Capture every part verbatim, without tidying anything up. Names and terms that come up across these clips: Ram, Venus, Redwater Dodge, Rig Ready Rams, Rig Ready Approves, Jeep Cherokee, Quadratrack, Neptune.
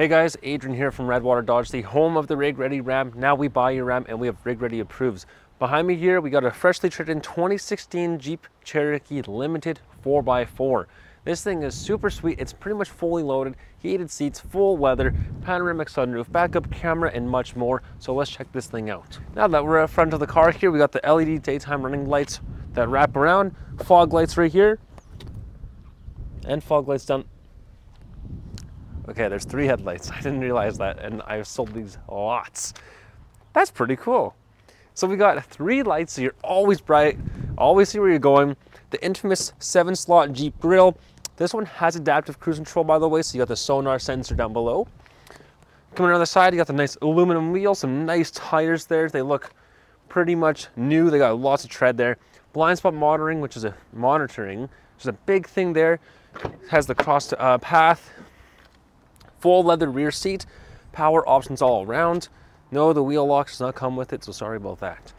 Hey guys, Adrian here from Redwater Dodge, the home of the Rig Ready Ram. Now we buy your Ram and we have Rig Ready Approves. Behind me here, we got a freshly traded twenty sixteen Jeep Cherokee Limited four by four. This thing is super sweet. It's pretty much fully loaded, heated seats, full weather, panoramic sunroof, backup camera, and much more. So let's check this thing out. Now that we're up front of the car here, we got the L E D daytime running lights that wrap around, fog lights right here, and fog lights down. Okay, there's three headlights. I didn't realize that, and I've sold these lots. That's pretty cool. So we got three lights, so you're always bright, always see where you're going. The infamous seven slot Jeep grille. This one has adaptive cruise control, by the way, so you got the sonar sensor down below. Coming around the side, you got the nice aluminum wheels, some nice tires there. They look pretty much new. They got lots of tread there. Blind spot monitoring, which is a monitoring, which is a big thing there. It has the cross uh, path. Full leather rear seat, power options all around. No, the wheel lock does not come with it, so sorry about that.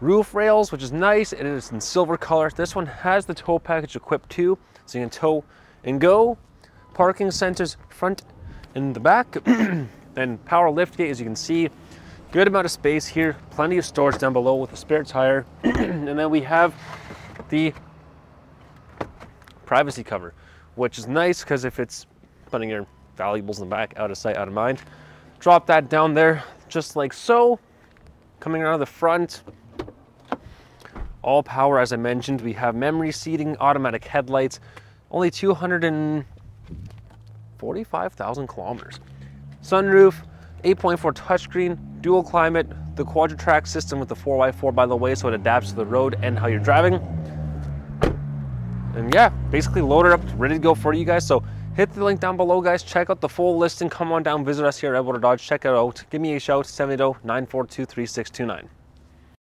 Roof rails, which is nice, and it is in silver color. This one has the tow package equipped too, so you can tow and go. Parking sensors front and the back. Then power liftgate, as you can see. Good amount of space here, plenty of storage down below with a spare tire. And then we have the privacy cover, which is nice because if it's putting your valuables in the back, out of sight, out of mind. Drop that down there, just like so. Coming around the front, all power, as I mentioned. We have memory seating, automatic headlights, only two hundred forty-five thousand kilometers. Sunroof, eight point four touchscreen, dual climate, the Quadratrack system with the four by four, by the way, so it adapts to the road and how you're driving. And yeah, basically loaded up, ready to go for you guys. So hit the link down below, guys. Check out the full listing. Come on down, visit us here at Redwater Dodge. Check it out. Give me a shout, seven eight zero, nine four two, three six two nine.